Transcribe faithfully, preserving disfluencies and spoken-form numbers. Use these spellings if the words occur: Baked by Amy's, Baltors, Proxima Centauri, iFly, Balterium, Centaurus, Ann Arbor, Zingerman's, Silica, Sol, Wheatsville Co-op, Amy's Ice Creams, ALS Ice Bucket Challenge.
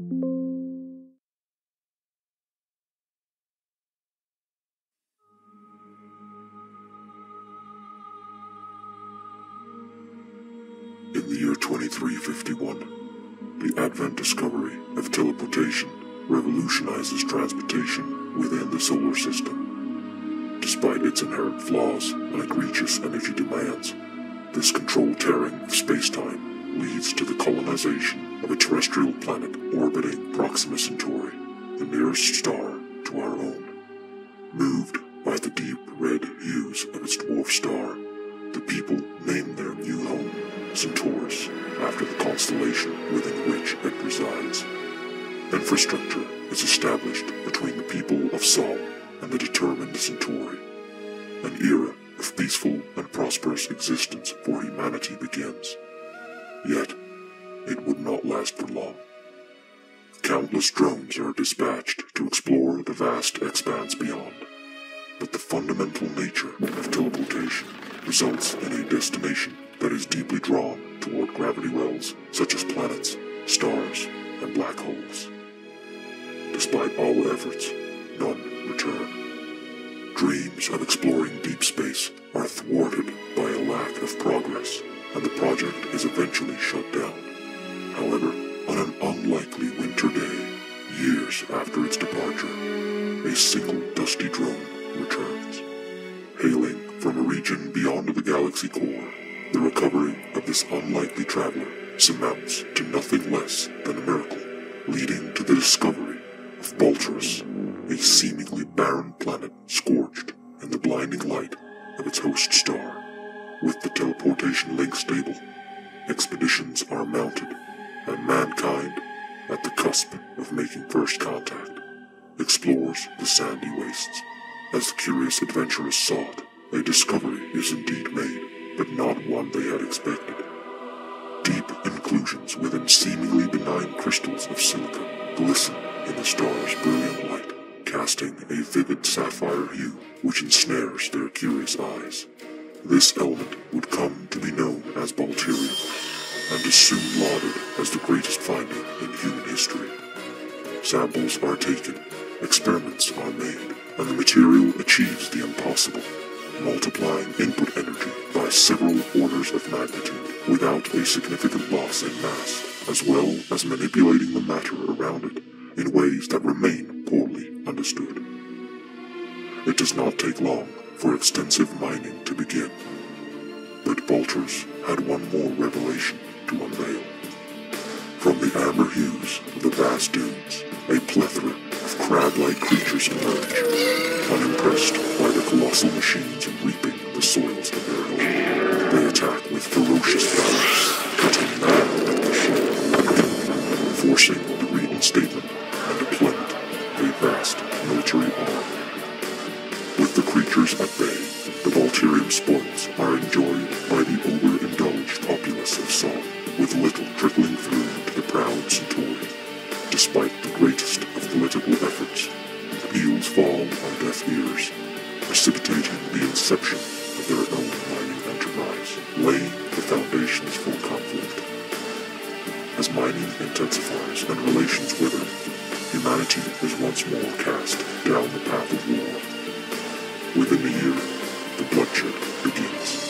In the year twenty-three fifty-one, the advent discovery of teleportation revolutionizes transportation within the solar system. Despite its inherent flaws and egregious energy demands, this controlled tearing of space-time leads to the colonization of a terrestrial planet orbiting Proxima Centauri, the nearest star to our own. Moved by the deep red hues of its dwarf star, the people named their new home Centaurus, after the constellation within which it resides. Infrastructure is established between the people of Sol and the determined Centauri. An era of peaceful and prosperous existence for humanity begins. Yet, it would not last for long. Countless drones are dispatched to explore the vast expanse beyond, but the fundamental nature of teleportation results in a destination that is deeply drawn toward gravity wells such as planets, stars, and black holes. Despite all efforts, none return. Dreams of exploring deep space are thwarted by a lack of progress, and the project is eventually shut down. However, on an unlikely winter day, years after its departure, a single dusty drone returns. Hailing from a region beyond the galaxy core, the recovery of this unlikely traveler surmounts to nothing less than a miracle, leading to the discovery of Baltors, a seemingly barren planet scorched in the blinding light of its host star. With the teleportation link stable, expeditions are mounted, and mankind, at the cusp of making first contact, explores the sandy wastes. As the curious adventurers sought, a discovery is indeed made, but not one they had expected. Deep inclusions within seemingly benign crystals of silica glisten in the star's brilliant light, casting a vivid sapphire hue which ensnares their curious eyes. This element would come to be known as Balterium, and is soon lauded as the greatest finding in human history. Samples are taken, experiments are made, and the material achieves the impossible, multiplying input energy by several orders of magnitude without a significant loss in mass, as well as manipulating the matter around it in ways that remain poorly understood. It does not take long for extensive mining to begin, but Baltors had one more revelation to unveil. From the amber hues of the vast dunes, a plethora of crab-like creatures emerge, unimpressed by the colossal machines reaping the soils of their home. They attack with ferocious violence, cutting man at the shield, forcing the reinstatement and deployment of a vast military army. With the creatures at bay, the Balterium spoils are enjoyed by the overindulged populace of Sol, with little trickling through to the proud Centauri. Despite the greatest of political efforts, appeals fall on deaf ears, precipitating the inception of their own mining enterprise, laying the foundations for conflict. As mining intensifies and relations wither, humanity is once more cast down the path of war. Within a year, the bloodshed begins.